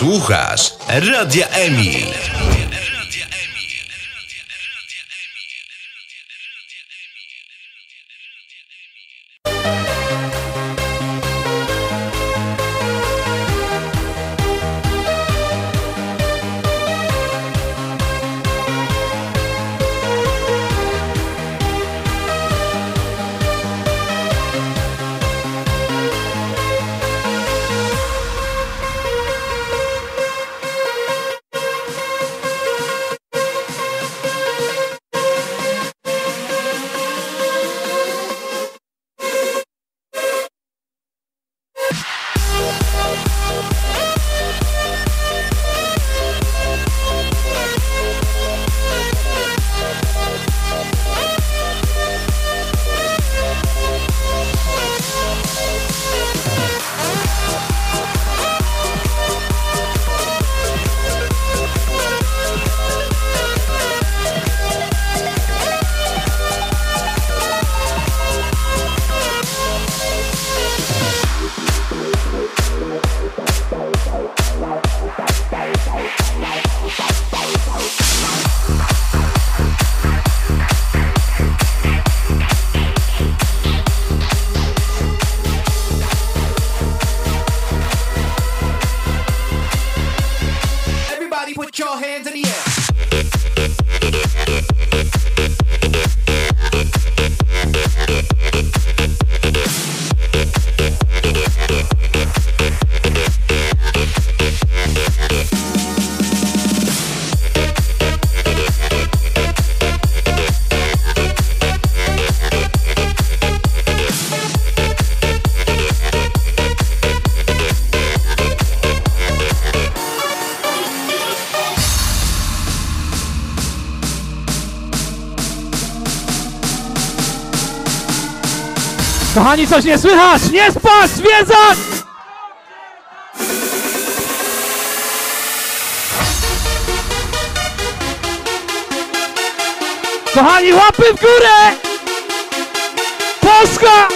Słuchasz Radia Emi. Kochani, coś nie słychać! Nie spać, zwiedzać! Kochani, łapy w górę! Polska!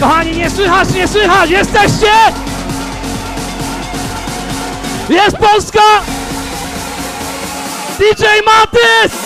Kochani, nie słychać, jesteście! Jest Polska! DJ Matys!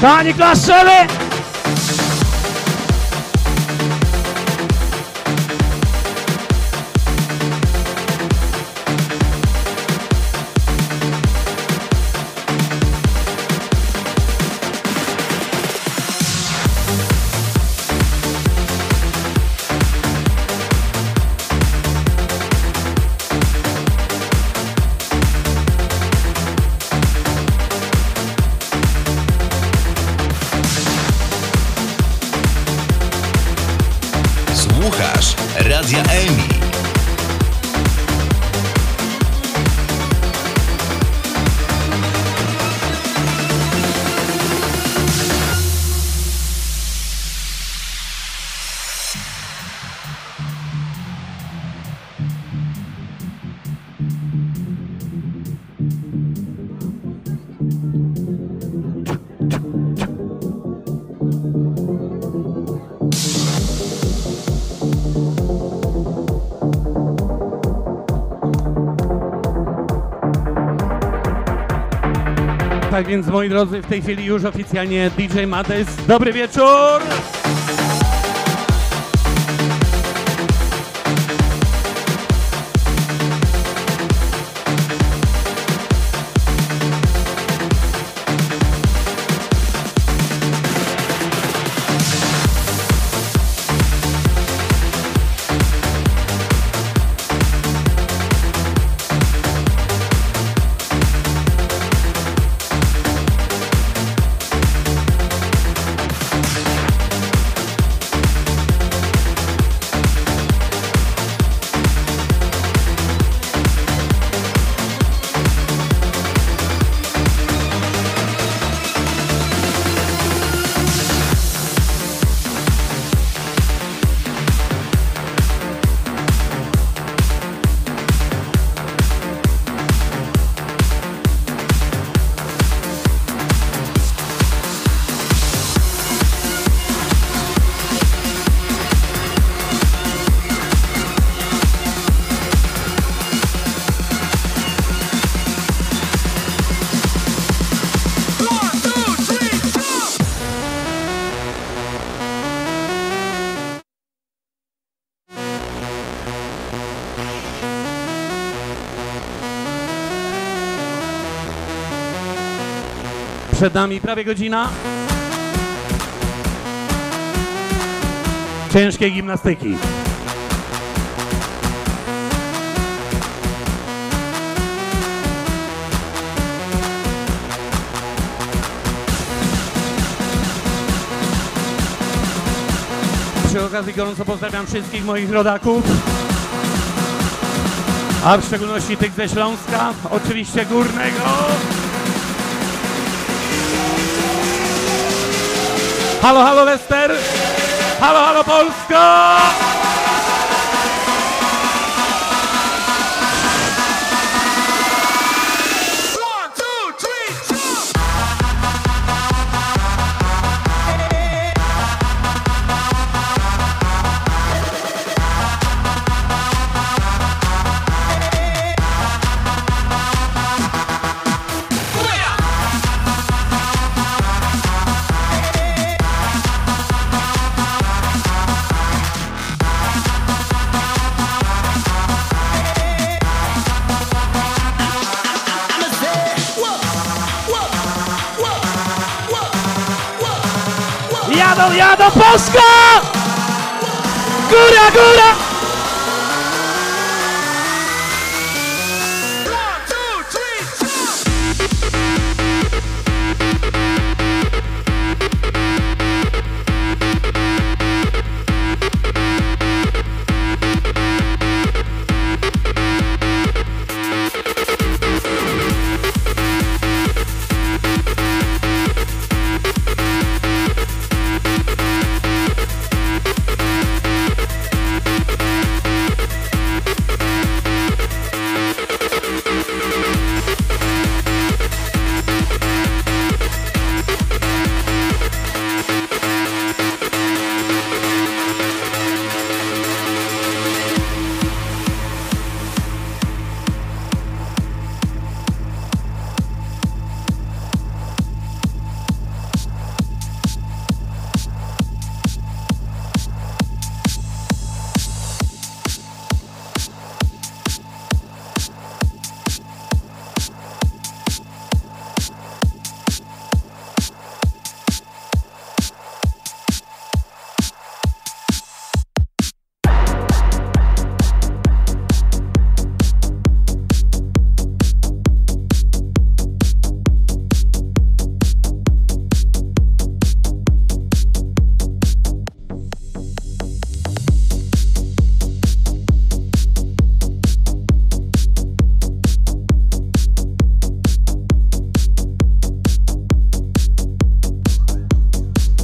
Panie klaszczele! Radio Emi. Tak więc, moi drodzy, w tej chwili już oficjalnie DJ Matys. Dobry wieczór! Przed nami prawie godzina ciężkiej gimnastyki. Przy okazji gorąco pozdrawiam wszystkich moich rodaków, a w szczególności tych ze Śląska, oczywiście Górnego. Halo, halo Leicester! Halo, halo Polsko! Jadą Polska! Góra, góra!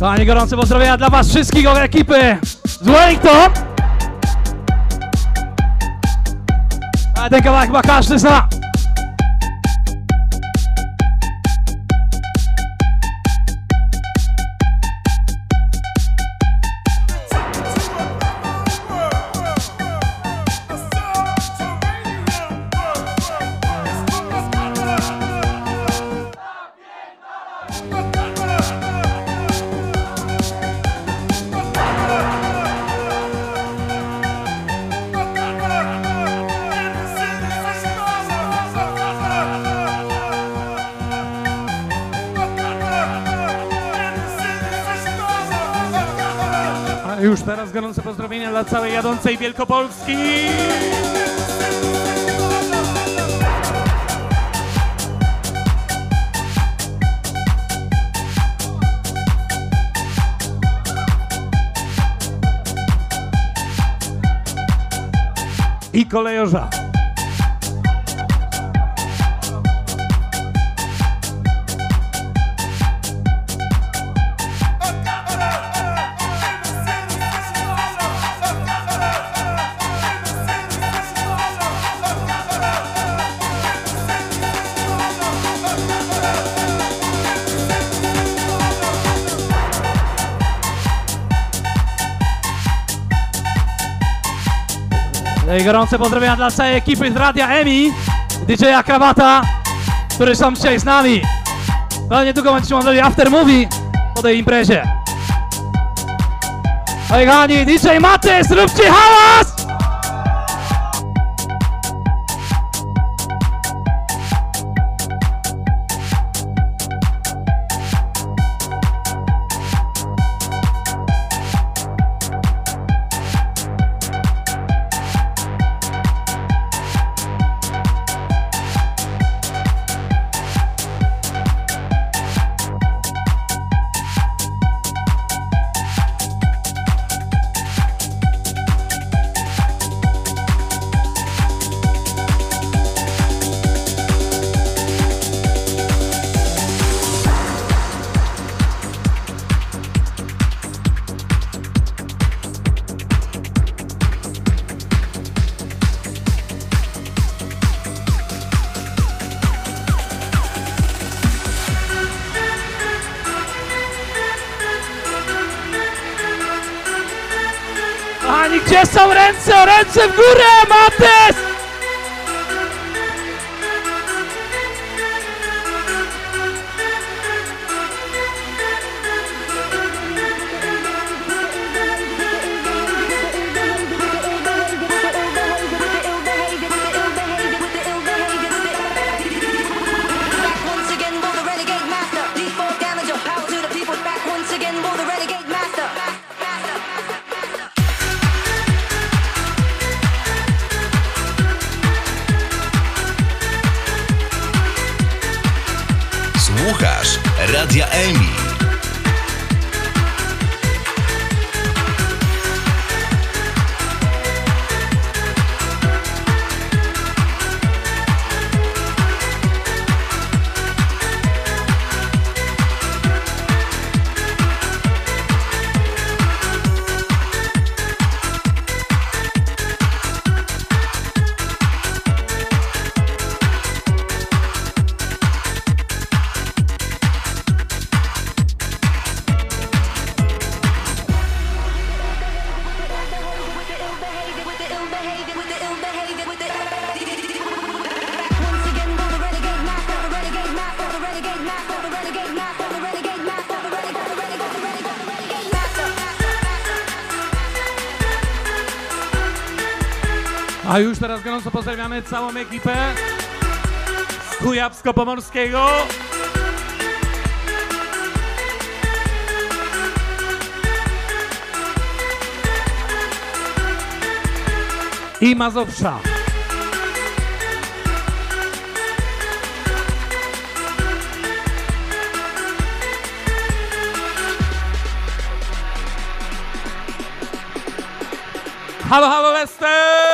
Panie gorące pozdrowienia dla was wszystkich od ekipy z Wellington. A ten kawałek chyba każdy zna. Teraz gorące pozdrowienia dla całej jadącej Wielkopolski. I kolejorza. Gorące pozdrowienia dla całej ekipy z Radia Emi, DJ-a KRAWATA, który są dzisiaj z nami. Ale niedługo będziecie oglądali after movie po tej imprezie. Oj kochani, DJ Matys, róbcie hałas! Gdzie są ręce? Ręce w górę, Matys! Słuchasz Radia Emi. A już teraz gorąco pozdrawiamy całą ekipę z Kujawsko-Pomorskiego. I Mazowsza. Halo, halo, Leicester!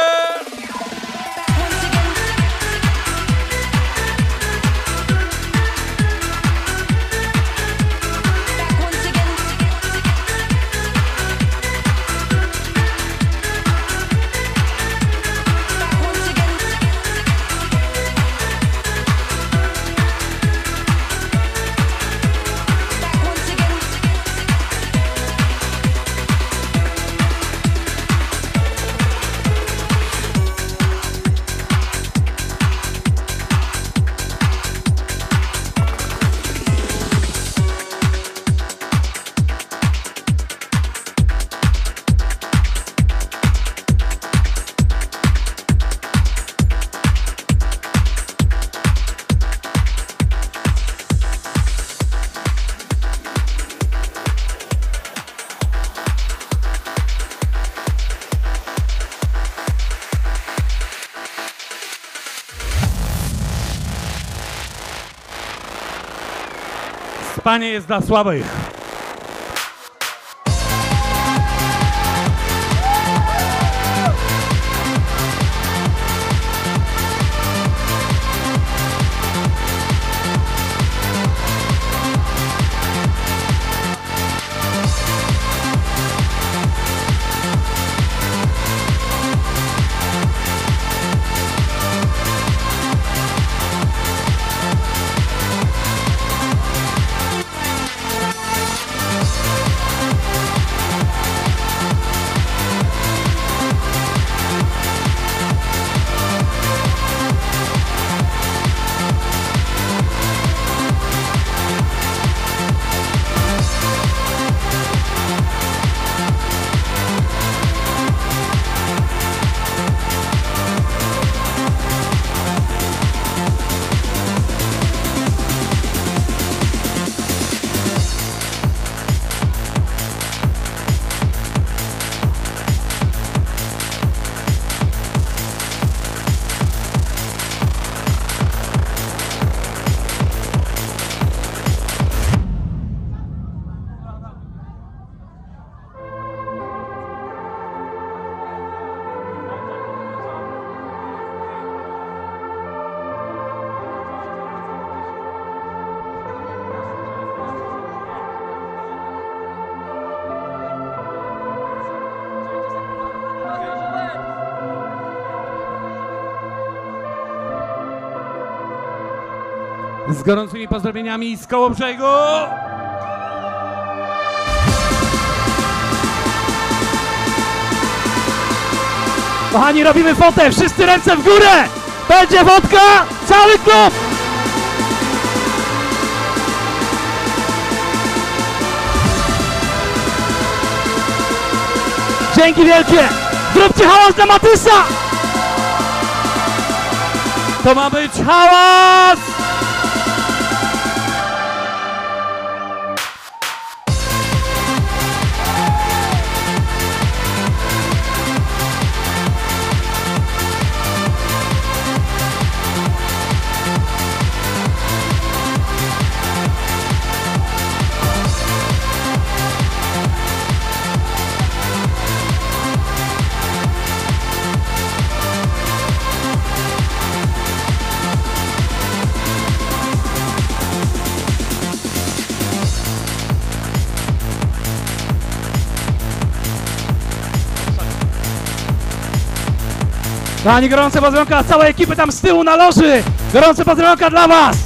Panie jest dla słabych. Z gorącymi pozdrowieniami z Kołobrzegu! Kochani, robimy fotę, wszyscy ręce w górę! Będzie fotka, cały klub! Dzięki wielkie! Zróbcie hałas dla Matysa! To ma być hałas! Pani, gorące pozdrowionka całej ekipy tam z tyłu na loży! Gorące pozdrowionka dla was!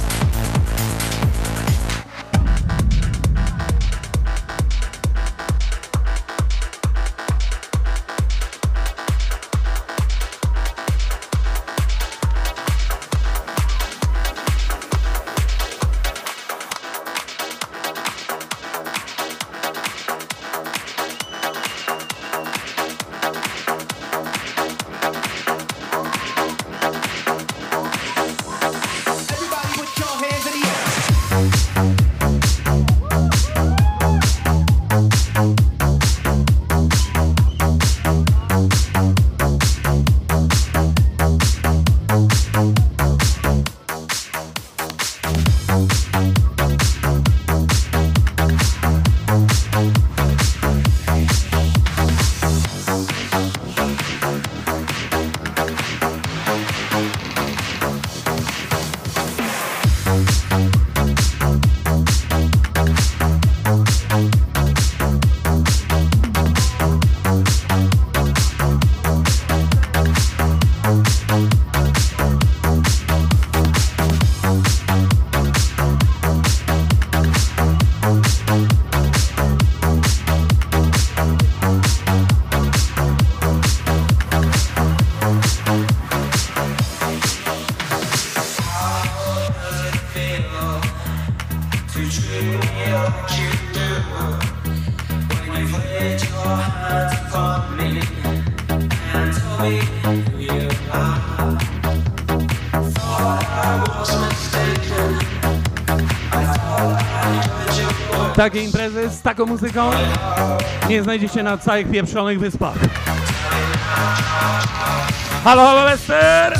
Takie imprezy z taką muzyką nie znajdziecie na całych pieprzonych wyspach. Halo, halo, Leicester!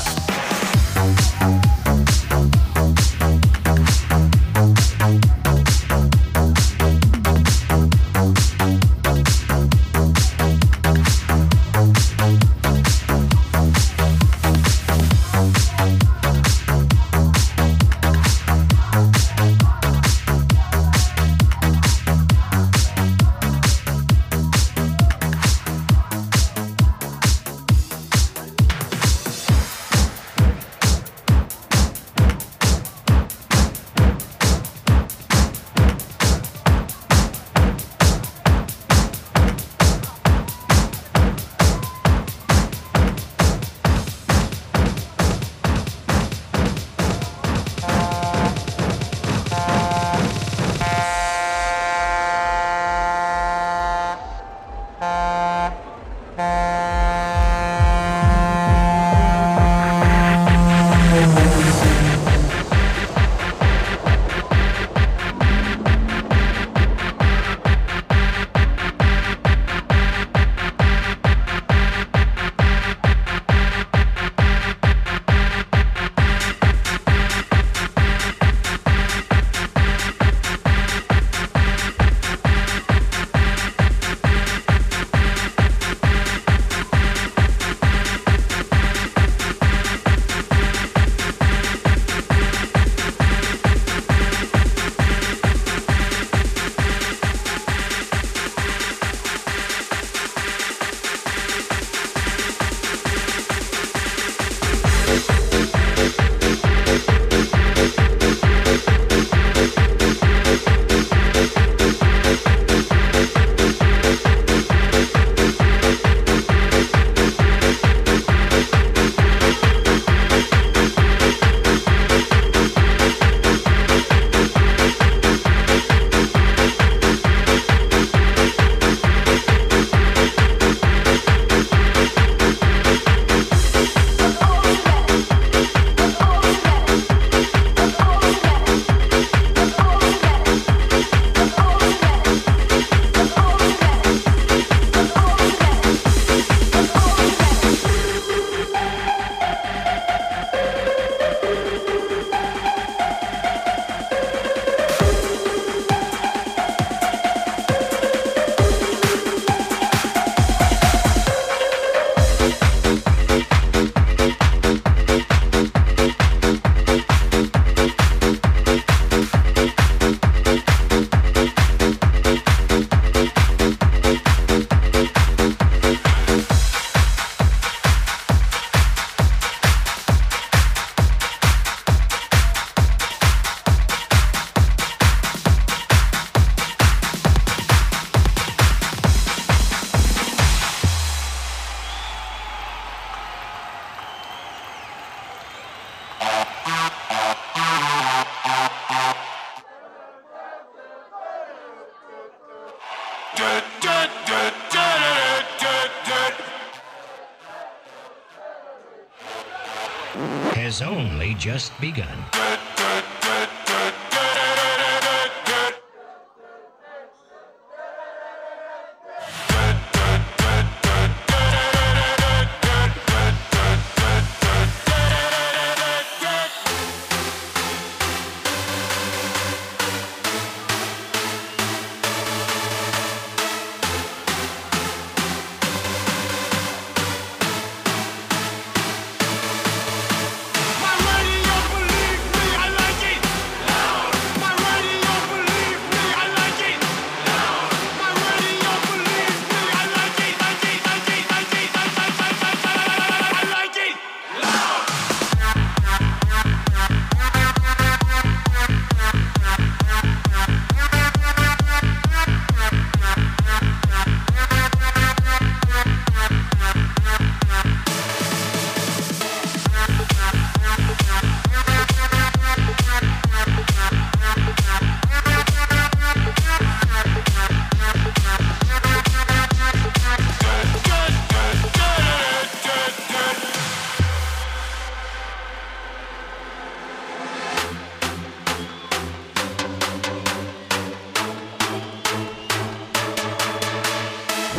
has only just begun.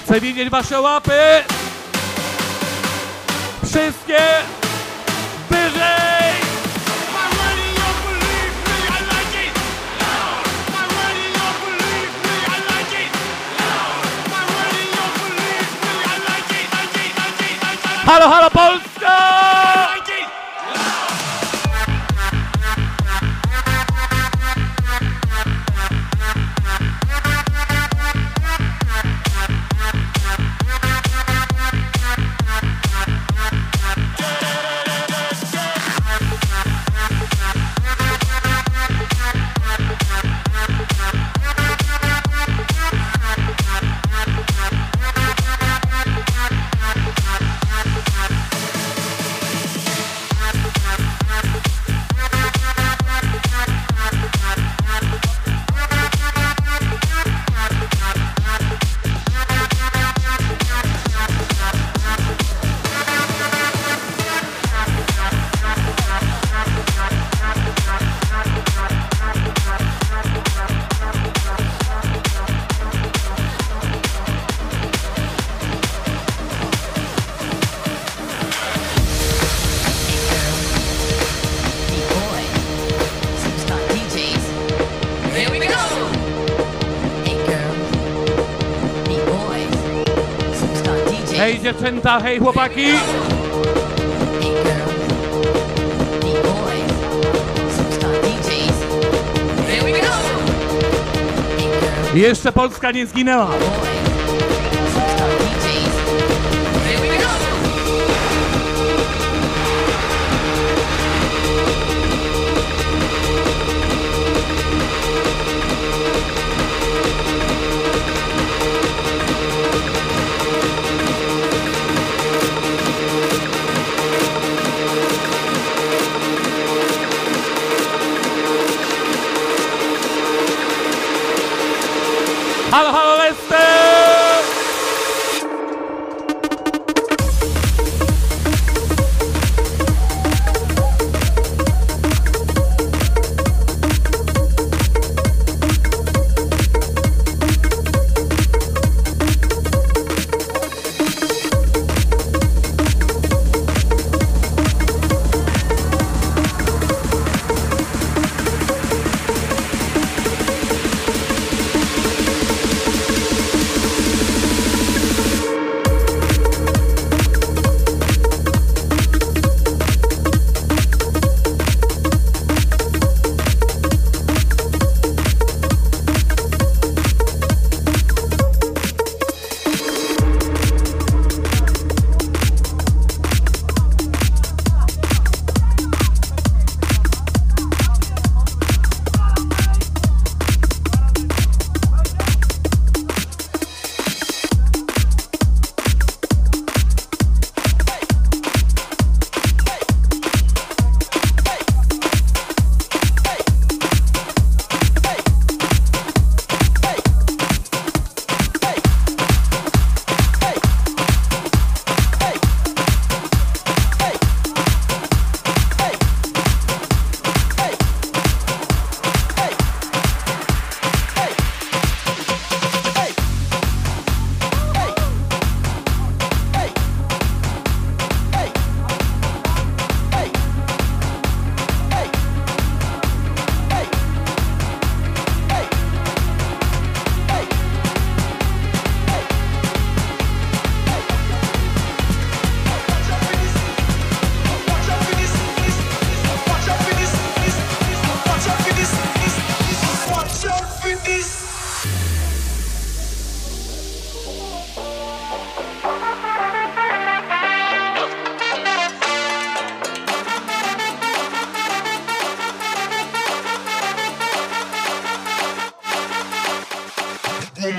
Chcę widzieć wasze łapy. Wszystkie wyżej. Halo, halo Polska! Hej dziewczęta, hej chłopaki! Jeszcze Polska nie zginęła! Halo, halo, Leicester!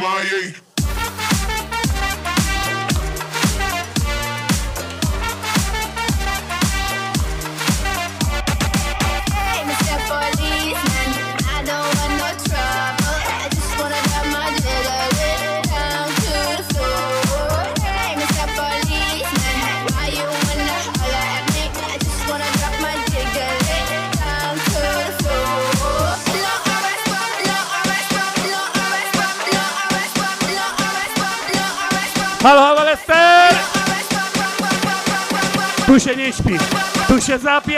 mojej. Halo, halo, Leicester! Tu się nie śpi, tu się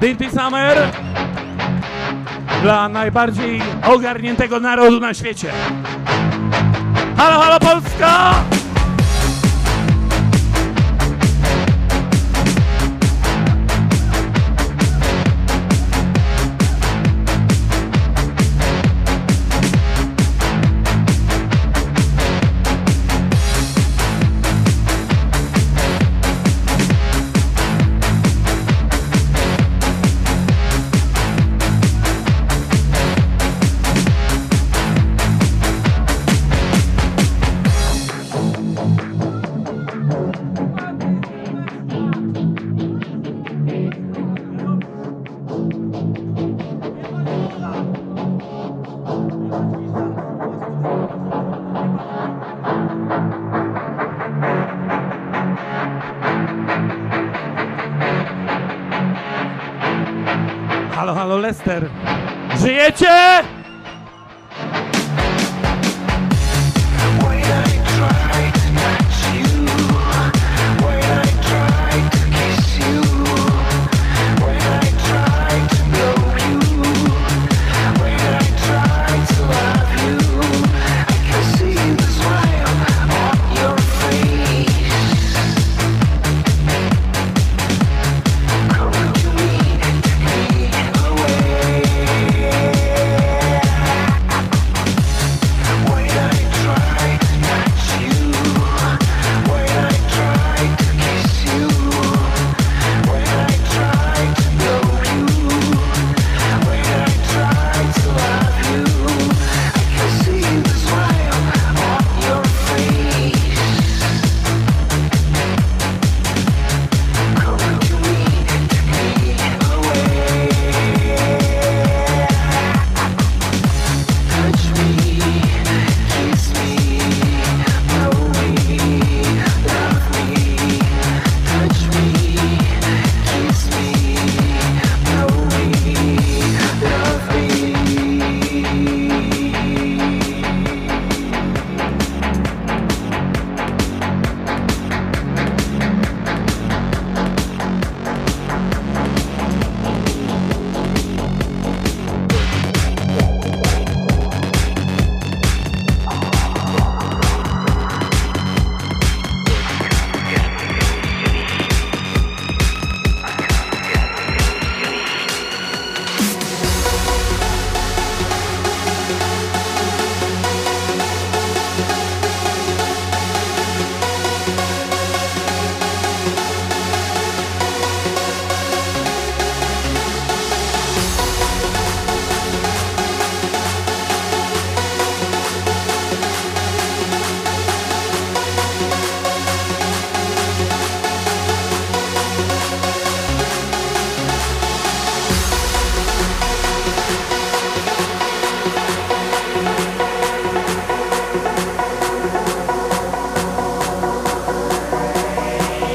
Dirty Summer dla najbardziej ogarniętego narodu na świecie. Halo, halo, Polska! Leicester. Żyjecie?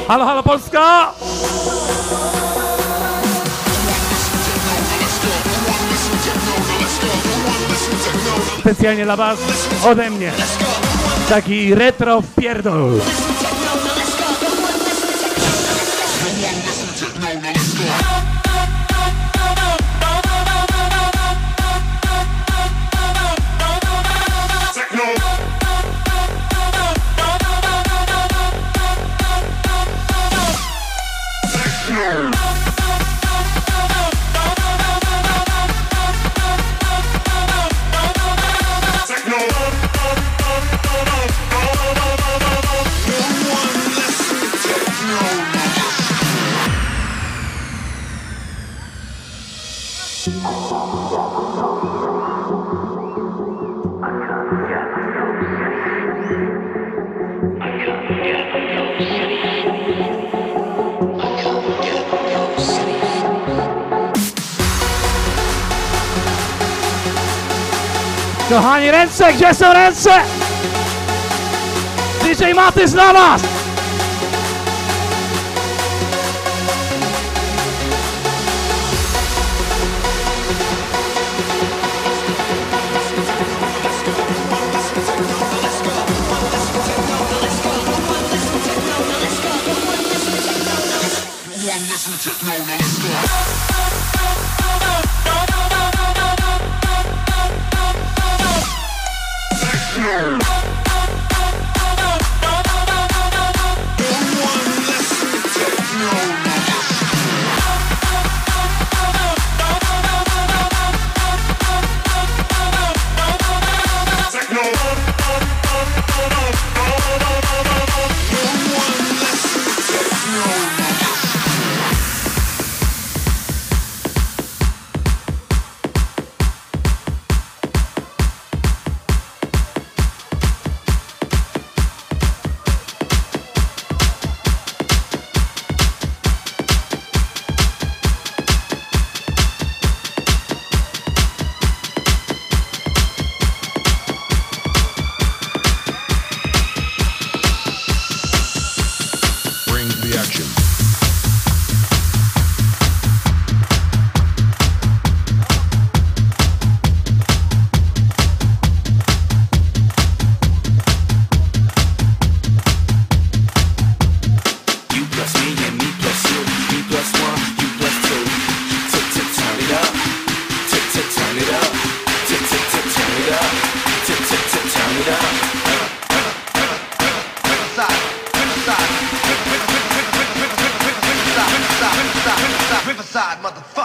Halo, halo Polska! Specjalnie dla was ode mnie taki retro wpierdol. Kochani, ręce! Gdzie są ręce? DJ Matys dla was!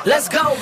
Let's go.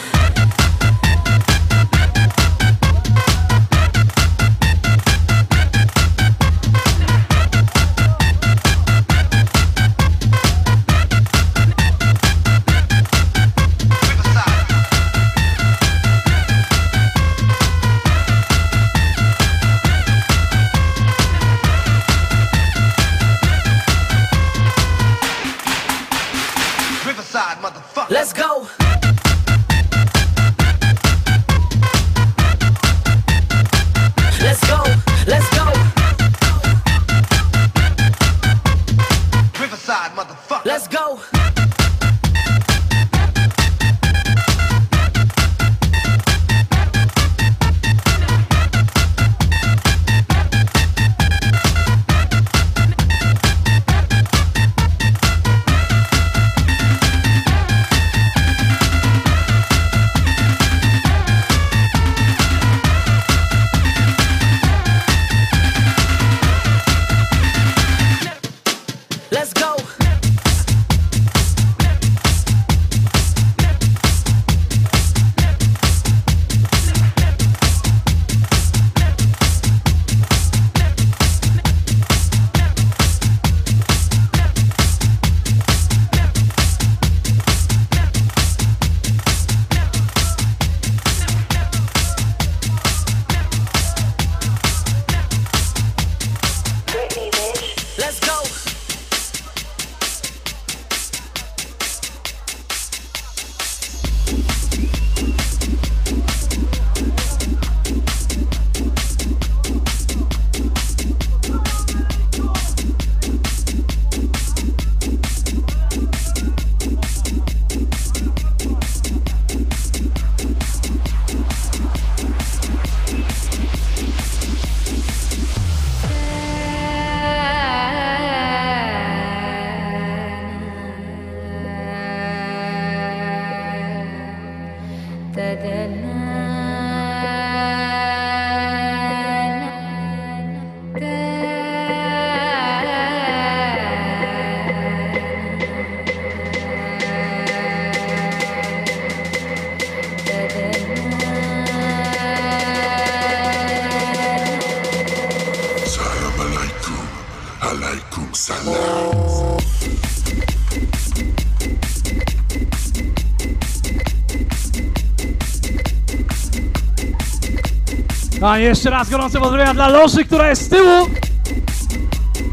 A jeszcze raz gorące pozdrowienia dla Loży, która jest z tyłu.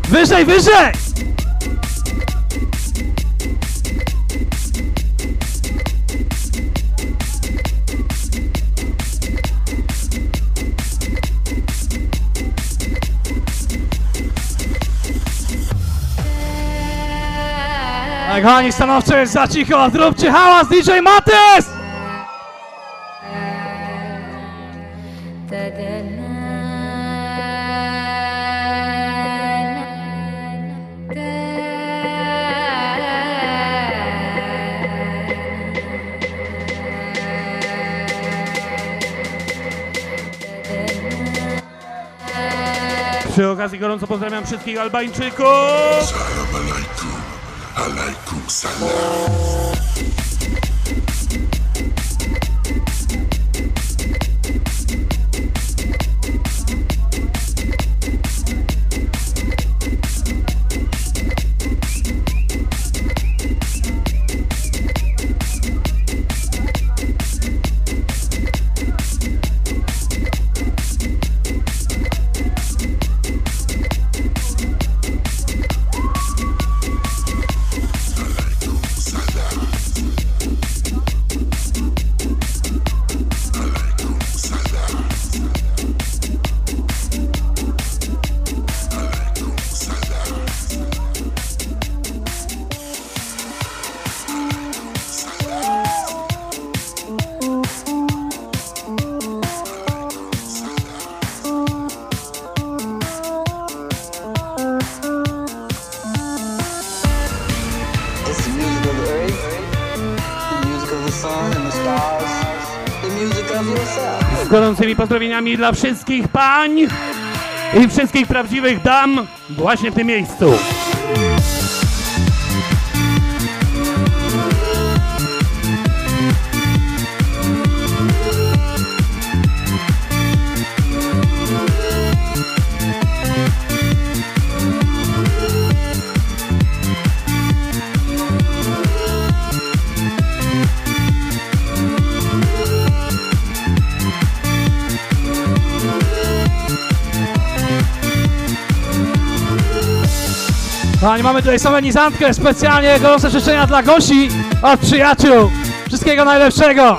Wyżej, wyżej! Tak, kochani, stanowczo jest za cicho. Zróbcie hałas, DJ Matys! Przy okazji gorąco pozdrawiam wszystkich Albańczyków! Salam alaikum, alaikum salam. Gorącymi pozdrowieniami dla wszystkich pań i wszystkich prawdziwych dam właśnie w tym miejscu. Kochani, mamy tutaj solenizantkę, specjalnie gorące życzenia dla Gosi od przyjaciół. Wszystkiego najlepszego!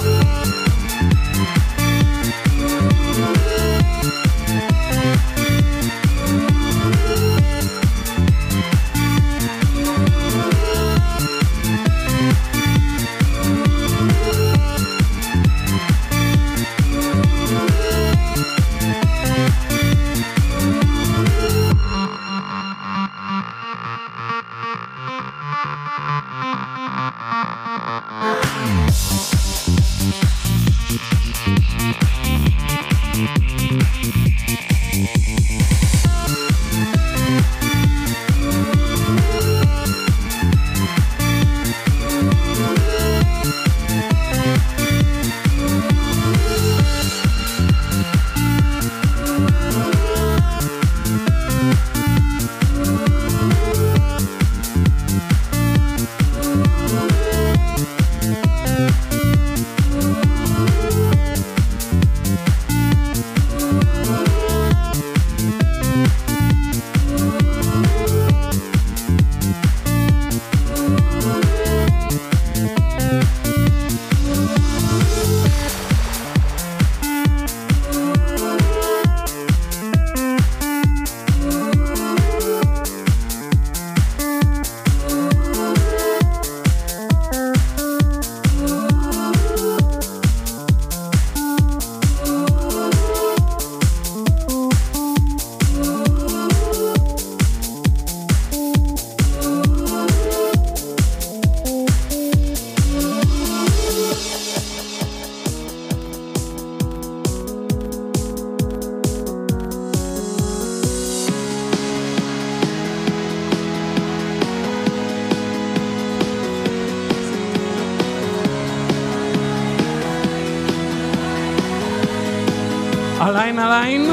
Align, Align.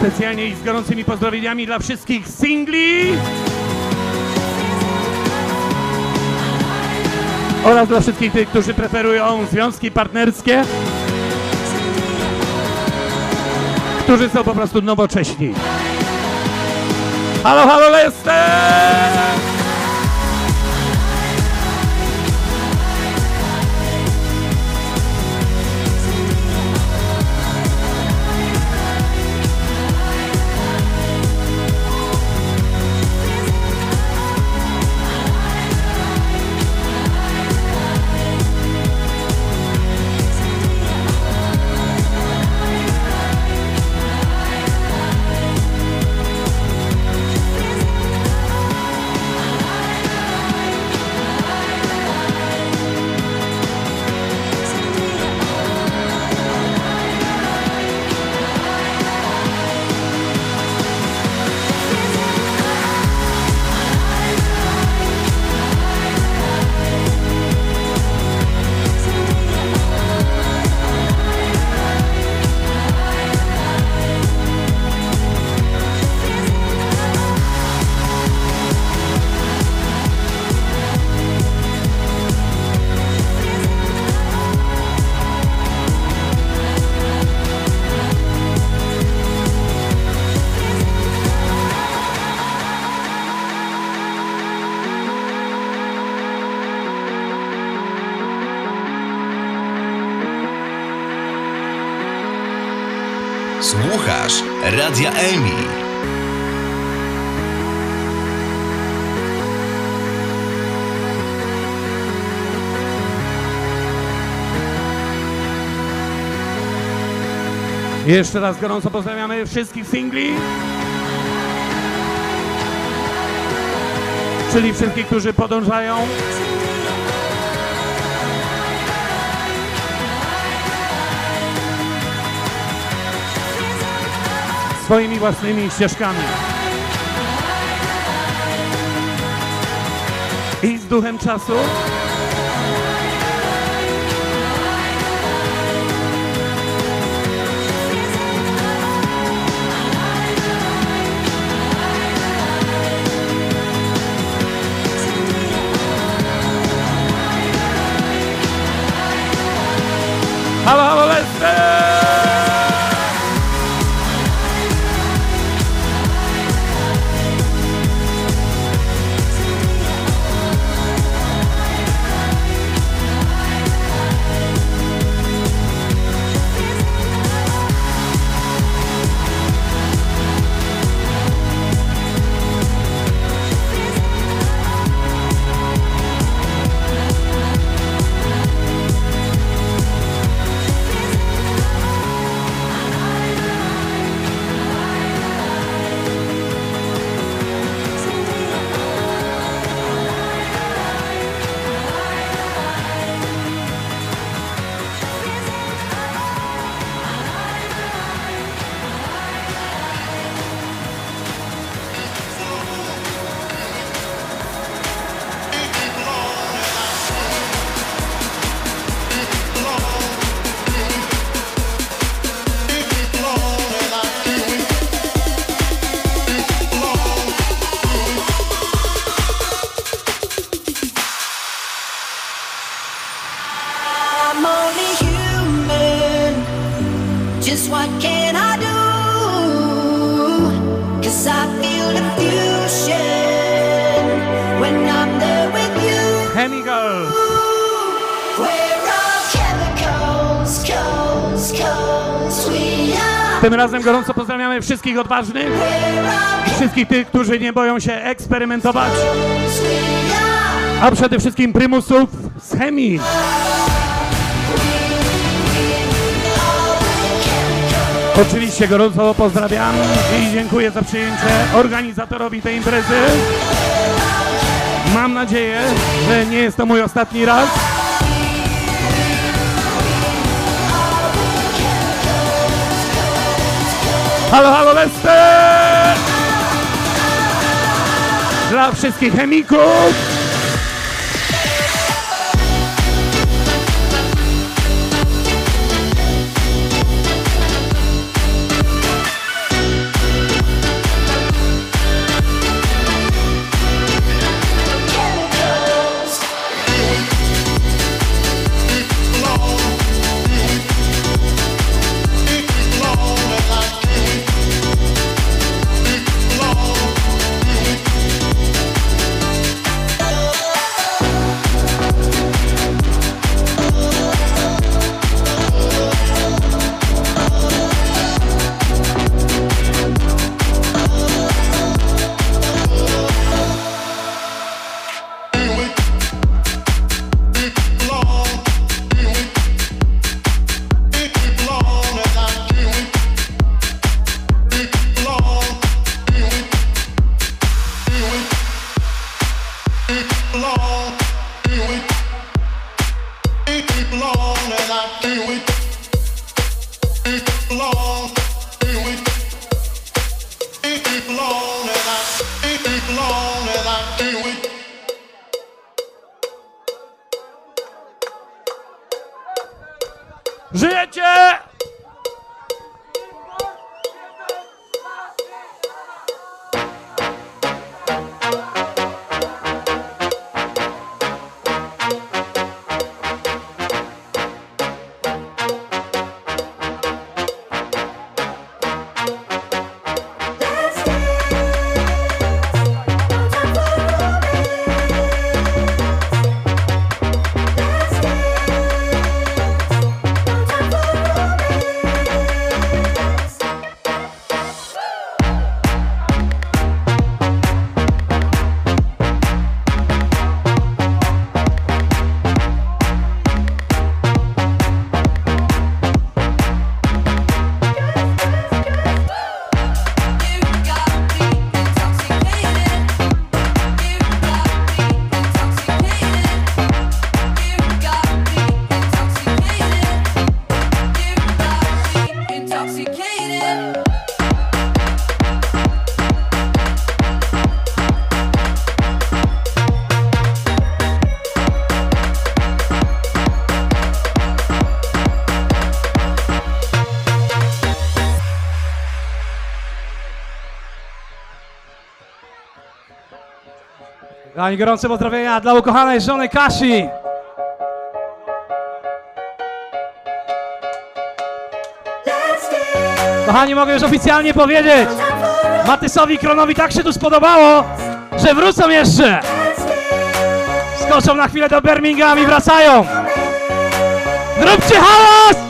Specjalnie i z gorącymi pozdrowieniami dla wszystkich singli oraz dla wszystkich tych, którzy preferują związki partnerskie, którzy są po prostu nowocześni. Halo, halo, Leicester! Słuchasz Radia Emi. Jeszcze raz gorąco pozdrawiamy wszystkich singli, czyli wszystkich, którzy podążają swoimi własnymi ścieżkami i z duchem czasu tym razem gorąco pozdrawiamy wszystkich odważnych, wszystkich tych, którzy nie boją się eksperymentować, a przede wszystkim prymusów z chemii. Oczywiście gorąco pozdrawiam i dziękuję za przyjęcie organizatorowi tej imprezy. Mam nadzieję, że nie jest to mój ostatni raz. Halo, halo, Leicester! dla wszystkich chemików. I gorące pozdrowienia dla ukochanej żony Kasi. Kochani, mogę już oficjalnie powiedzieć, Matysowi Kronowi tak się tu spodobało, że wrócą jeszcze. Skoczą na chwilę do Birmingham i wracają. Zróbcie hałas!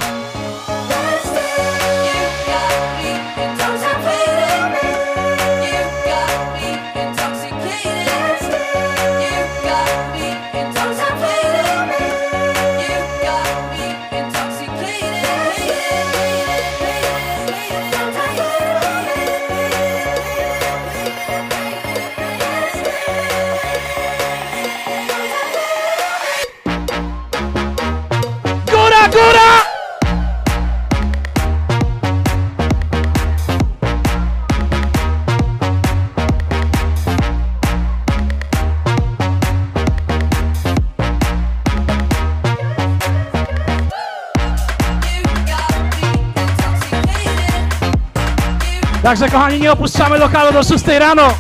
Także kochani, nie opuszczamy lokalu do 6 rano.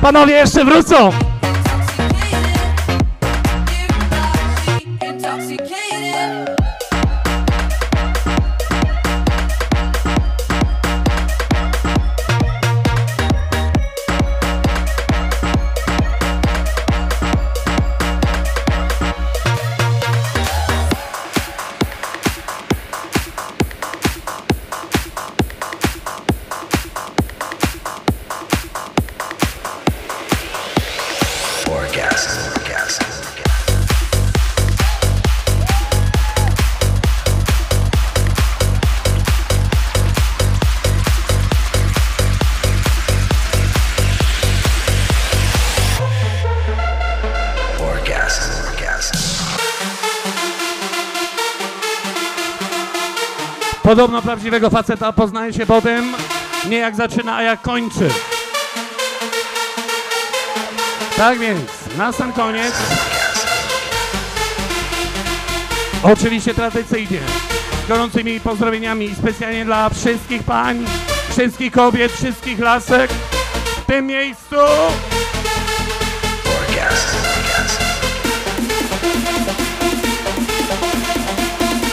Panowie jeszcze wrócą. Podobno prawdziwego faceta poznaje się po tym, nie jak zaczyna, a jak kończy. Tak więc, na sam koniec oczywiście tradycyjnie z gorącymi pozdrowieniami specjalnie dla wszystkich pań, wszystkich kobiet, wszystkich lasek w tym miejscu.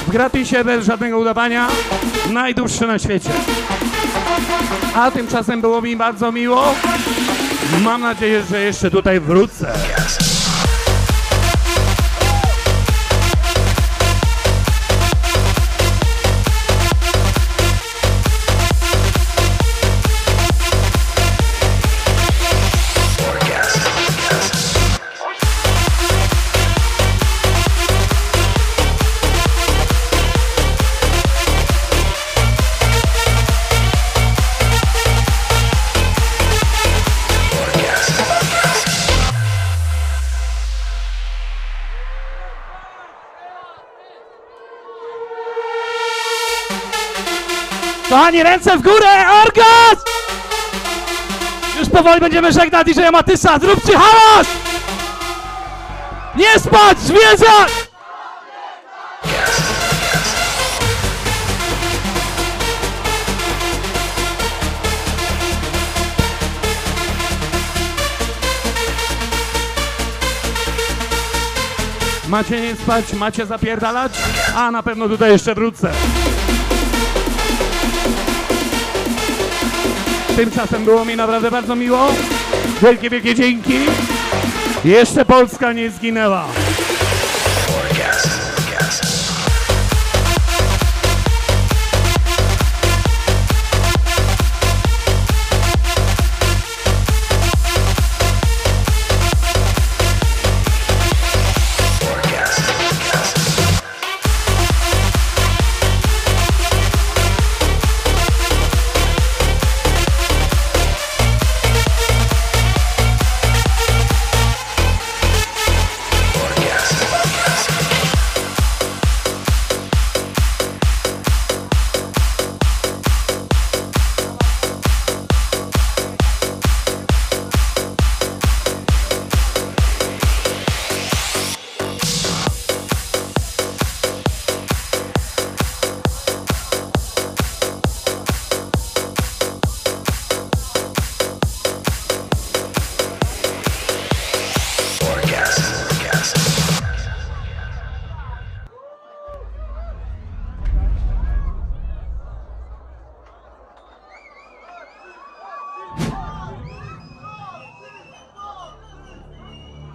W gratisie bez żadnego udawania, najdłuższy na świecie. A tymczasem było mi bardzo miło. Mam nadzieję, że jeszcze tutaj wrócę. Kochani, ręce w górę, orgazm! Już powoli będziemy żegnać DJ Matysa, zróbcie hałas! Nie spać, zwierzak! Macie nie spać, macie zapierdalać, a na pewno tutaj jeszcze wrócę. Tymczasem było mi naprawdę bardzo miło. Wielkie, wielkie dzięki. Jeszcze Polska nie zginęła.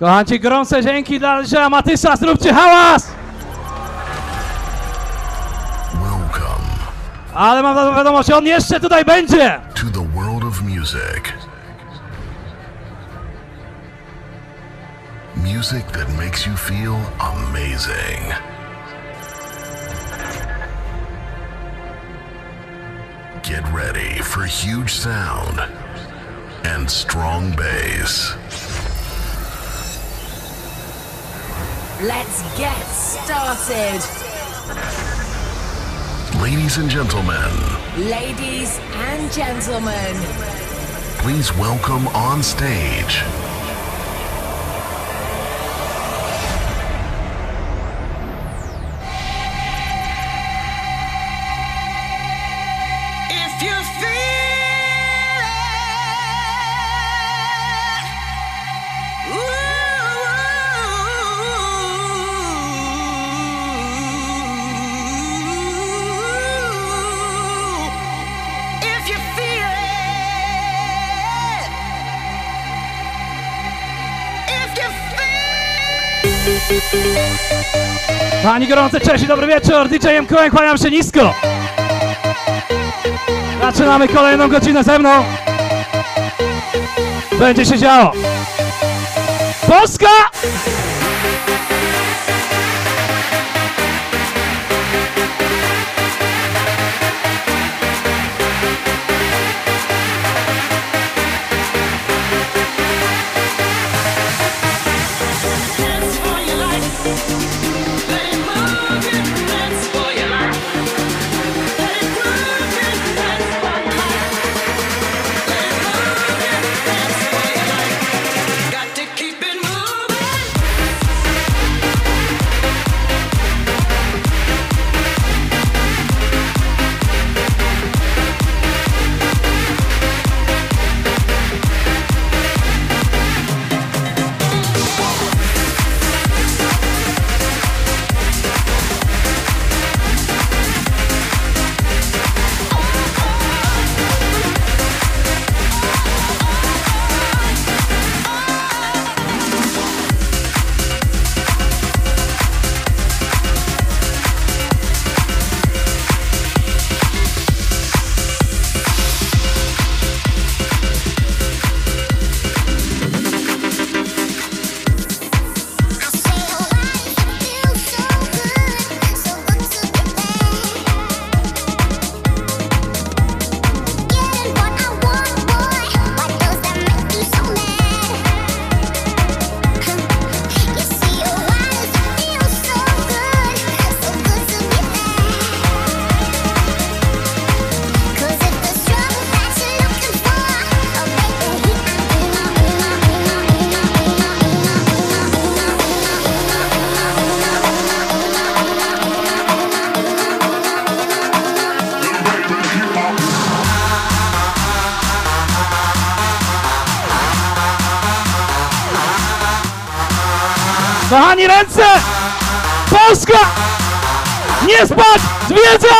Kochani, gorące dzięki dla DJ Matysa, zróbcie hałas! Ale mam dobrą wiadomość, on jeszcze tutaj będzie! Get ready for huge sound and strong bass. Let's get started. Ladies and gentlemen. Ladies and gentlemen. Please welcome on stage Pani gorące, cześć i dobry wieczór, DJ-em KRONE, kłaniam się nisko. Zaczynamy kolejną godzinę ze mną. Będzie się działo. Polska! Kochani, ręce! Polska! Nie spać! Zwiedza!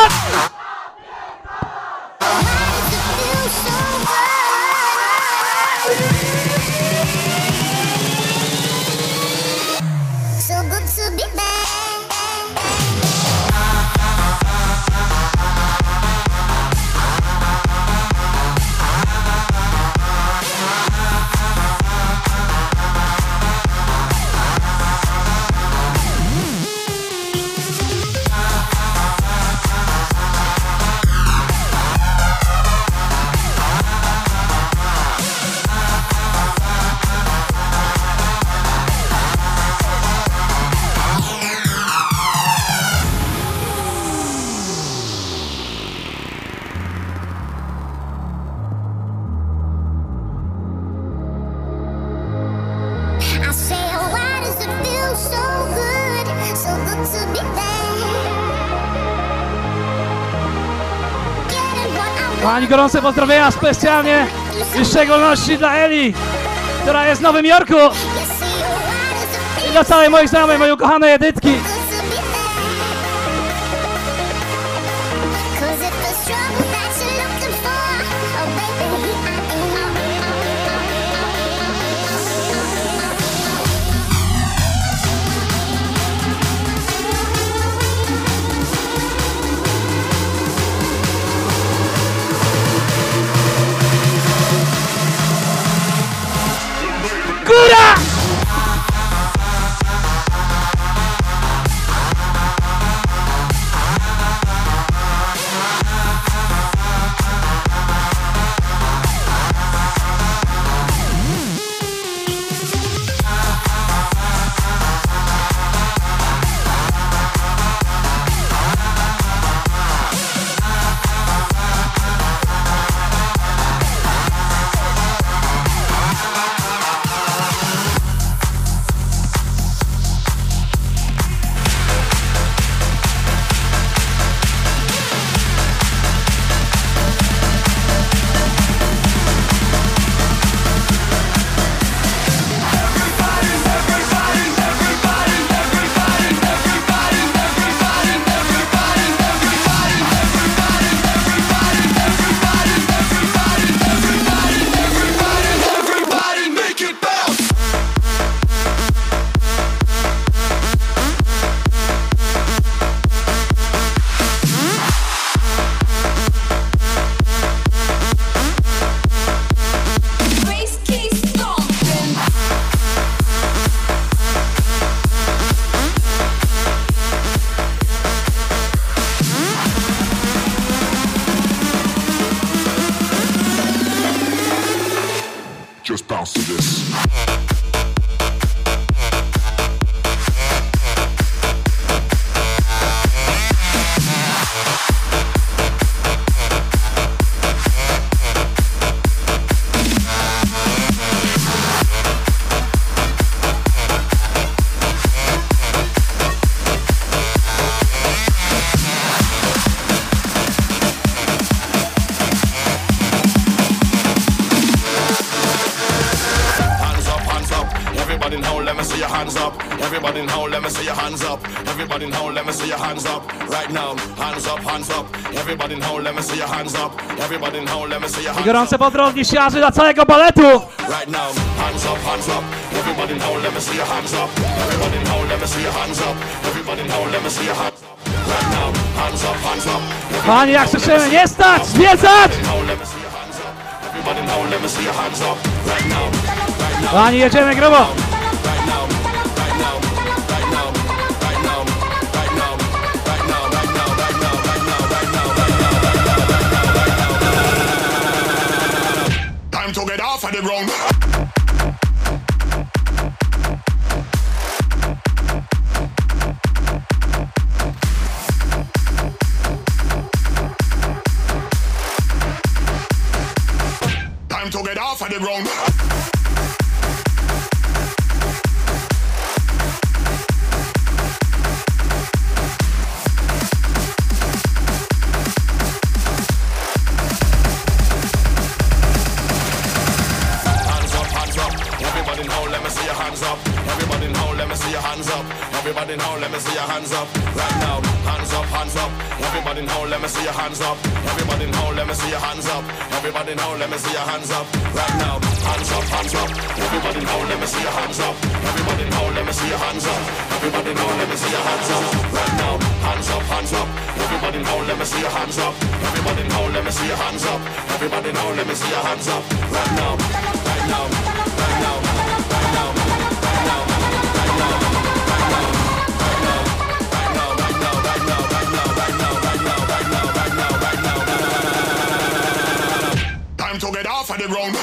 Pani gorące pozdrowienia specjalnie i w szczególności dla Eli, która jest w Nowym Jorku, i dla całej mojej znajomej, mojej ukochanej Edytki. Gorące pozdrowienia siarzy dla całego baletu! Panie, jak słyszymy, nie stać! Zwiedzać! Panie, jedziemy grubo! Hands me see your hands up right now. Hands up, hands up. Everybody now, let me see your hands up. Everybody now, let me see your hands up. Everybody now, let me see your hands up right now. Hands up, hands up. Everybody now, let me see your hands up. Everybody now, let me see your hands up. Everybody now, let me see your hands up right now. Hands up, hands up. Everybody now, let me see your hands up. Everybody now, let me see your hands up. Everybody now, let me see your hands up right now. Right now, right now, right now, right now, right now, right now, right now, right now, right now, right now, right now, right now, right now, right now, right now, right now, right now. Time to get off of the ground.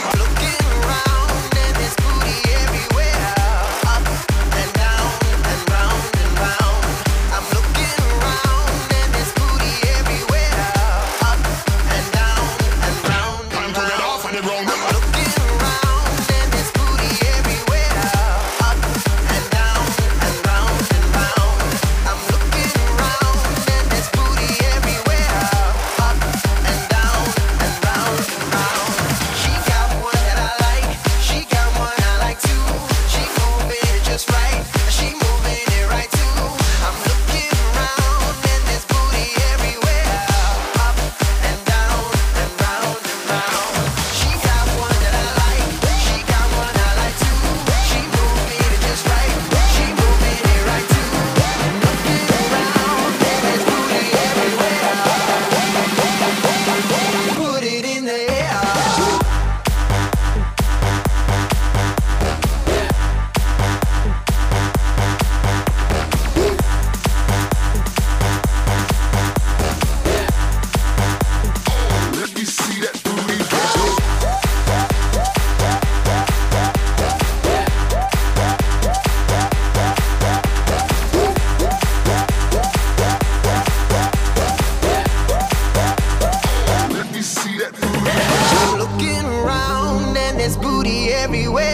Looking around and there's booty everywhere.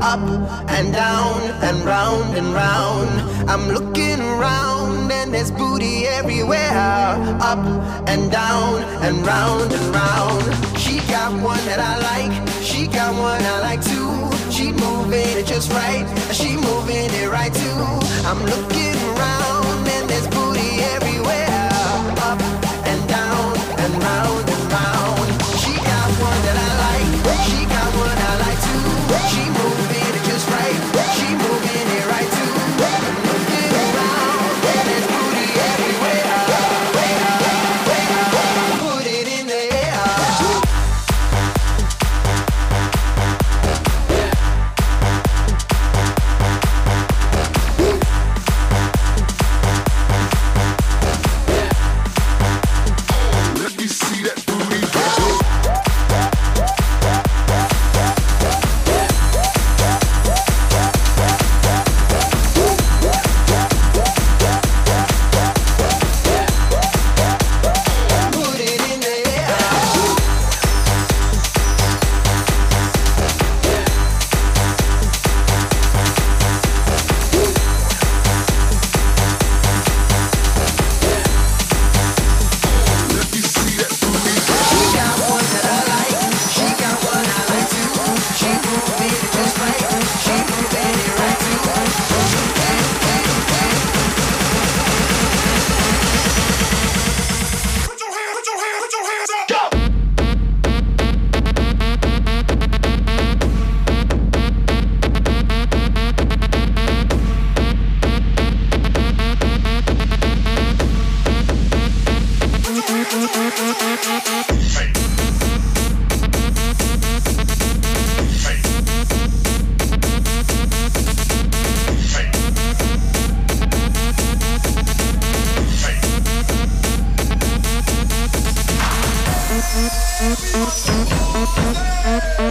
Up and down and round and round. I'm looking around and there's booty everywhere. Up and down and round. Time to get off of the ground.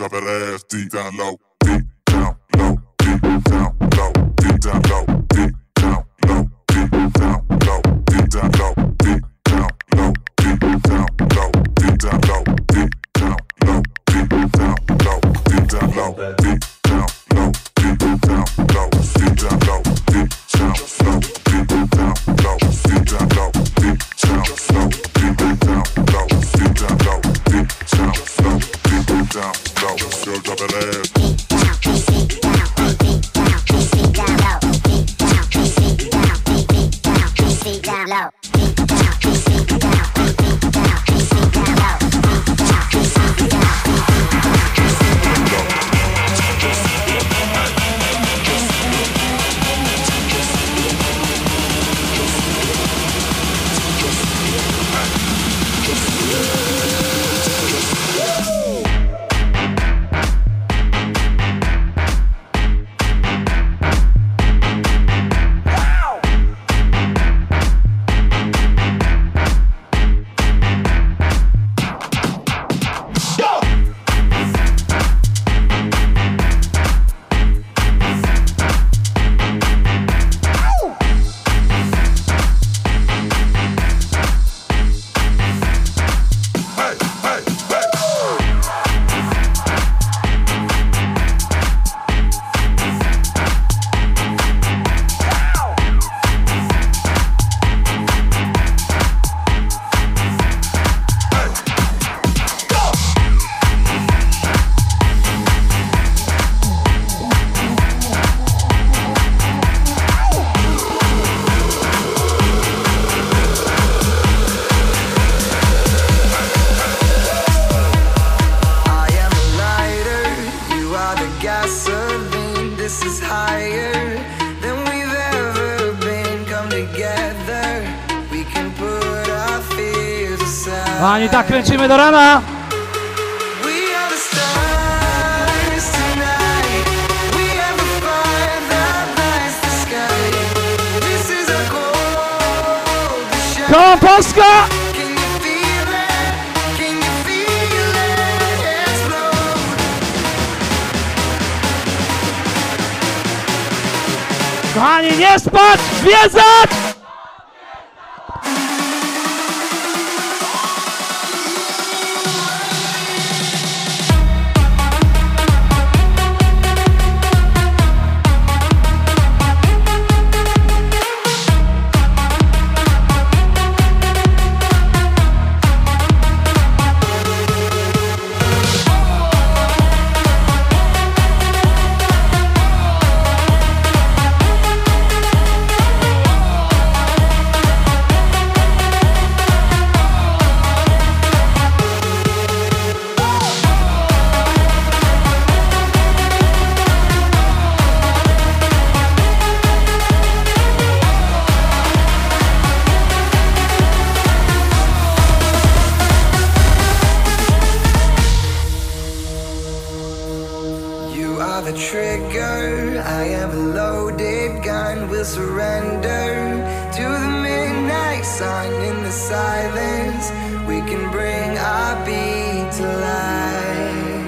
drop that ass deep down low, deep down low, deep down low, deep down low, deep down low, deep down low, deep down low, deep down low, deep down low, deep down low, deep down low, deep down low, deep down low, deep down low, deep down low, deep down low, deep down low, deep down low, deep down low, deep down low, deep down low, deep down low, deep down low, deep down low, girl drop that ass. Ani tak kręcimy do rana. Kołobrzeg! Kochani, nie spać, zwiedzać!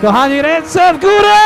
Kochani, ręce w górę!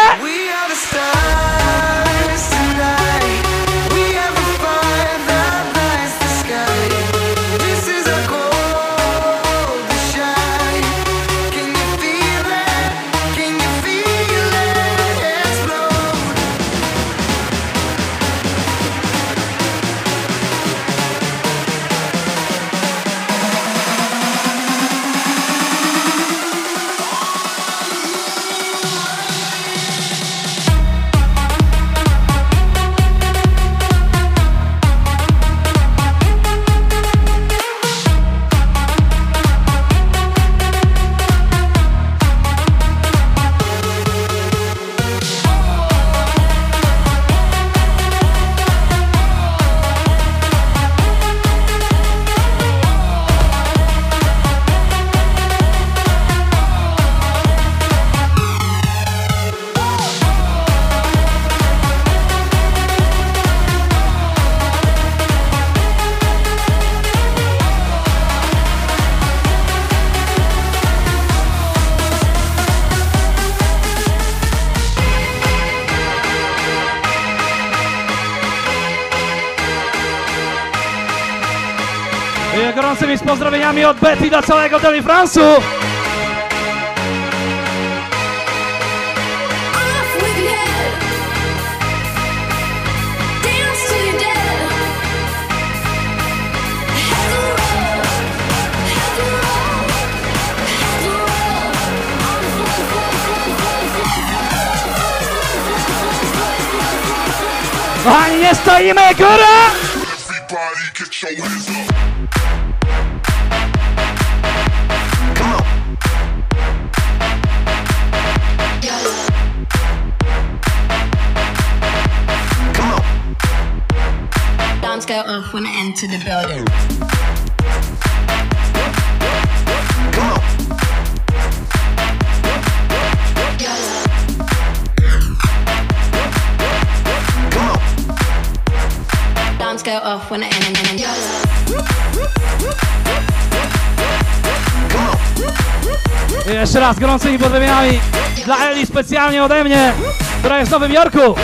gorącymi pozdrowieniami od Betty do całego Deli Fransu. Kochani, nie stoimy, góra! Dance go off when I enter the building. Go off when I end and go. Jeszcze raz gorącymi pozdrowieniami dla Eli specjalnie ode mnie, która jest w Nowym Jorku.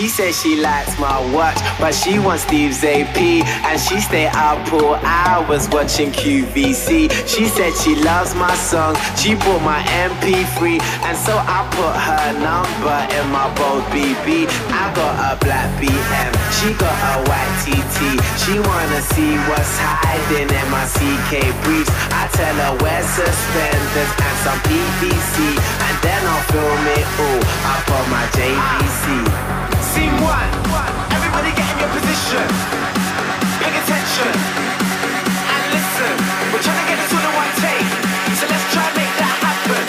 She says she likes my watch, but she wants Steve's AP, and she stay out for hours watching QVC. She said she loves my songs, she bought my MP3, and so I put her number in my bold BB. I got a black BM, she got a white TT. She wanna see what's hiding in my CK briefs. I tell her wear suspenders and some PVC, and then I'll film it all up on my JVC. Scene one, everybody get in your position. Pay attention and listen. We're trying to get this all in one take, so let's try and make that happen.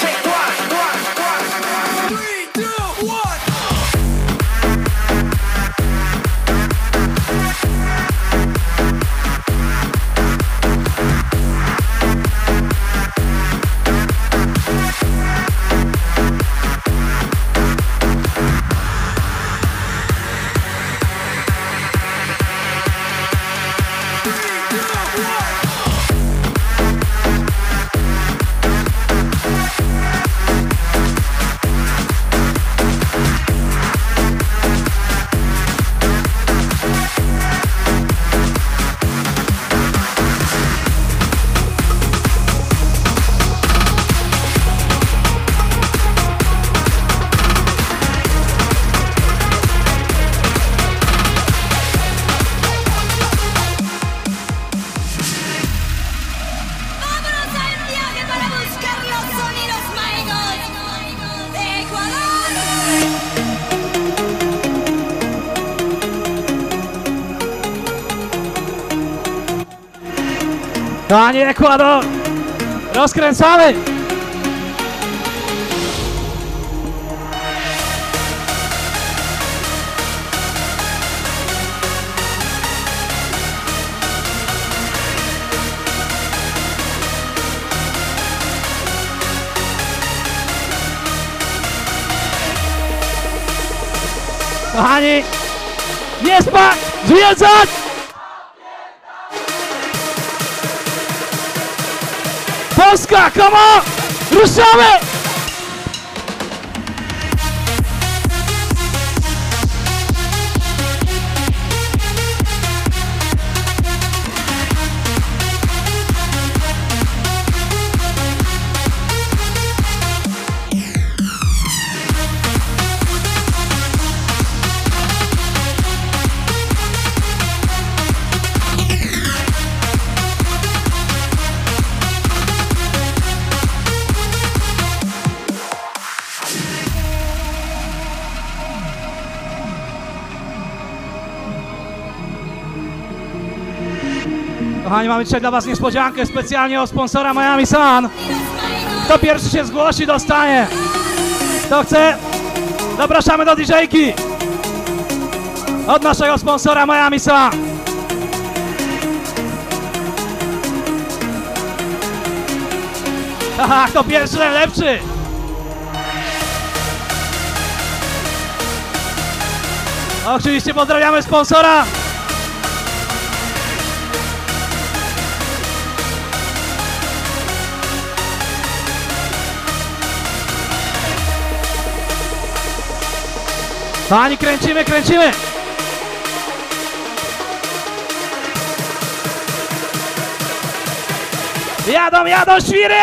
Take one. 3, 2, 1. Pani EKWADOR, rozkręcamy! Kochani, nie spać, zwiedzać! Polska, come on! Ruszamy! Kochani, mamy dzisiaj dla was niespodziankę specjalnie od sponsora Miami Sun. Kto pierwszy się zgłosi, dostanie. Kto chce? Zapraszamy do DJ-ki od naszego sponsora Miami Sun. Haha, kto pierwszy, ten lepszy. Oczywiście pozdrawiamy sponsora. Pani, kręcimy, kręcimy! Jadą, jadą świry!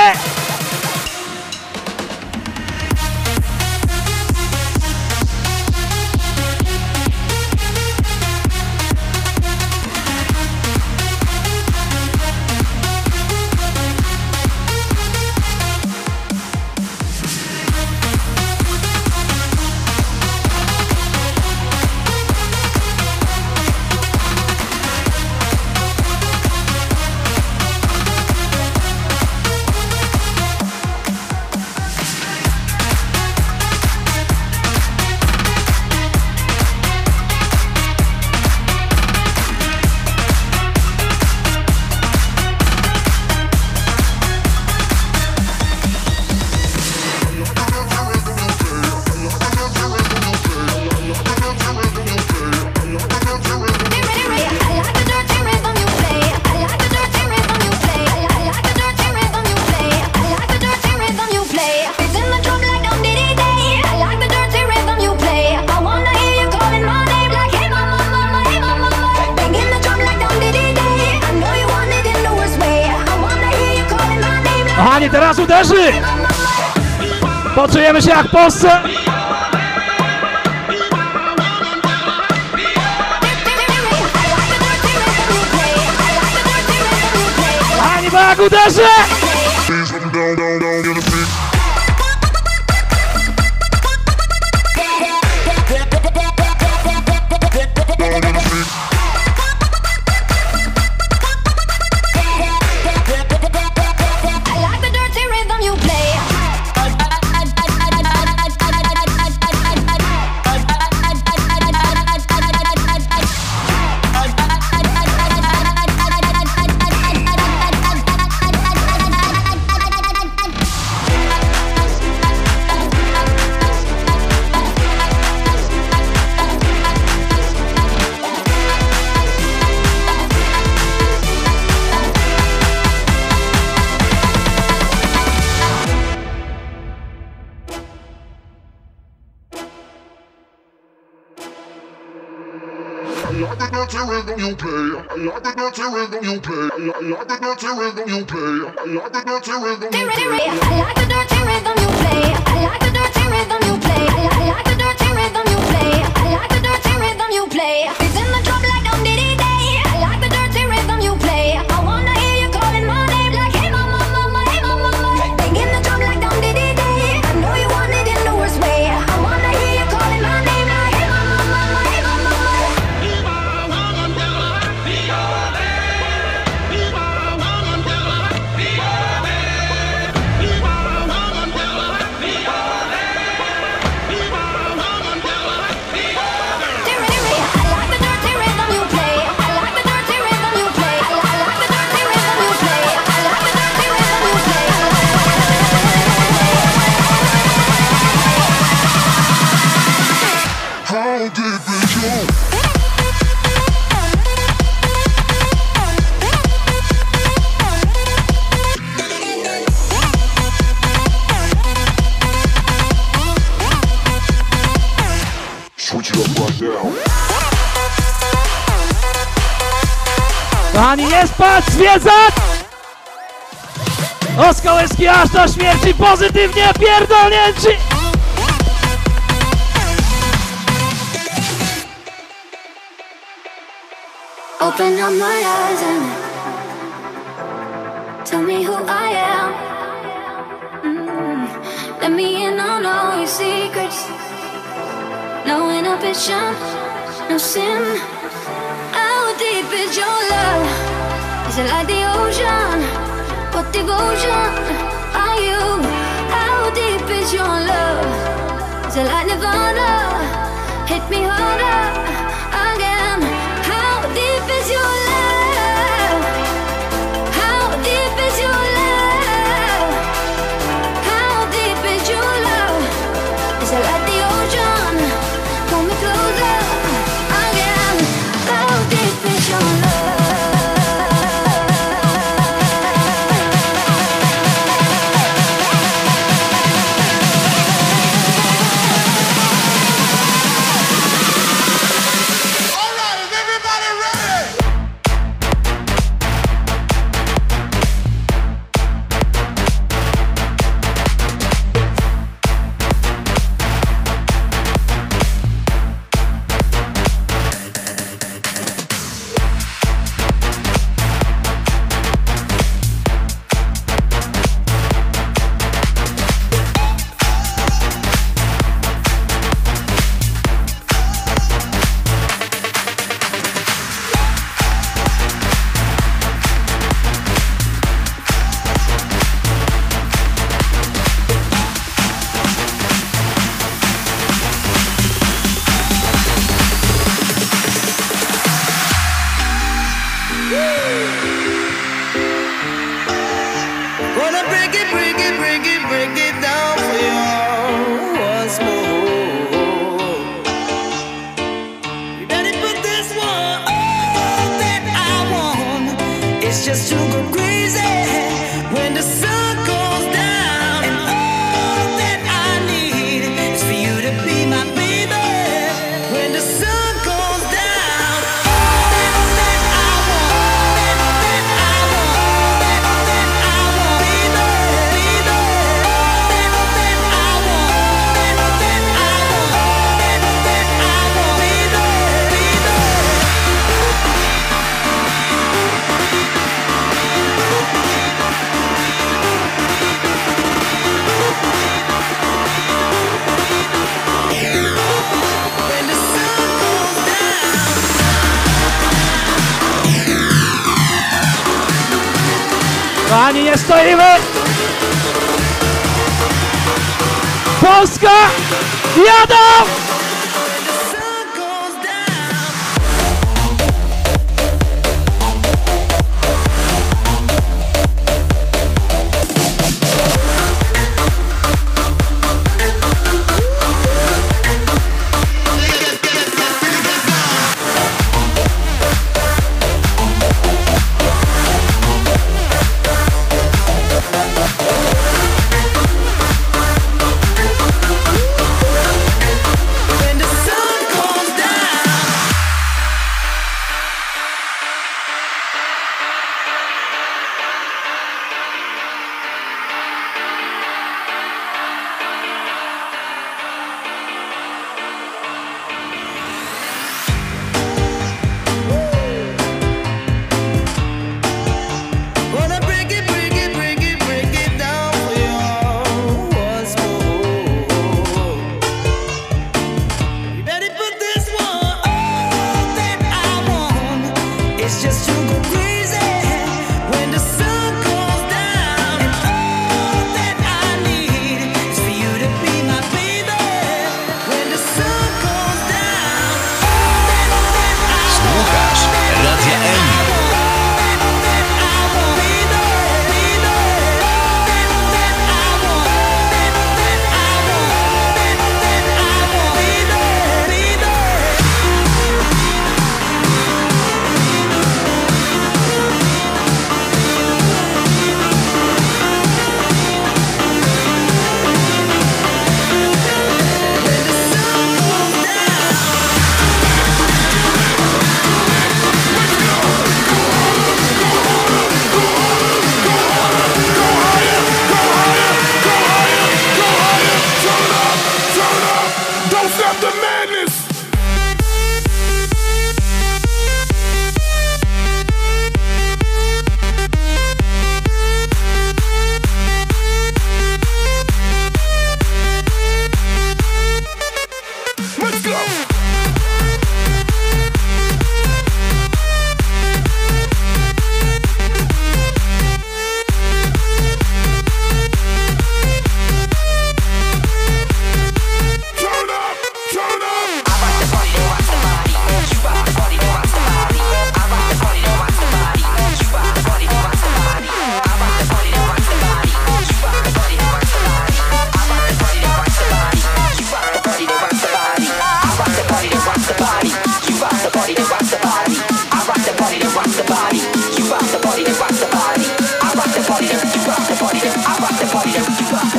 Czujemy się jak w Polsce. Ani bak, uderzy! Kochani, nie spać, zwiedzać! Oskołeski aż do śmierci, pozytywnie pierdolnięci! Open up my eyes and tell me who I am. Let me in on all your secrets. No inhibition, no sin. How deep is your love? Is it like the ocean? What devotion are you? How deep is your love? Is it like Nirvana? Hit me harder. Ani nie stoimy! Polska! Jadą!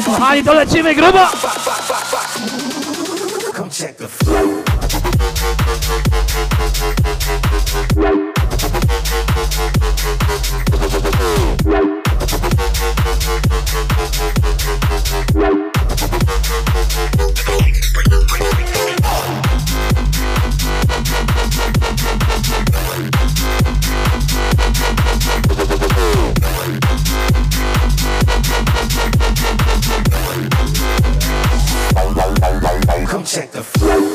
Kochani, to lecimy grubo! Come check the flow. Check the flow.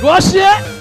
Właśnie!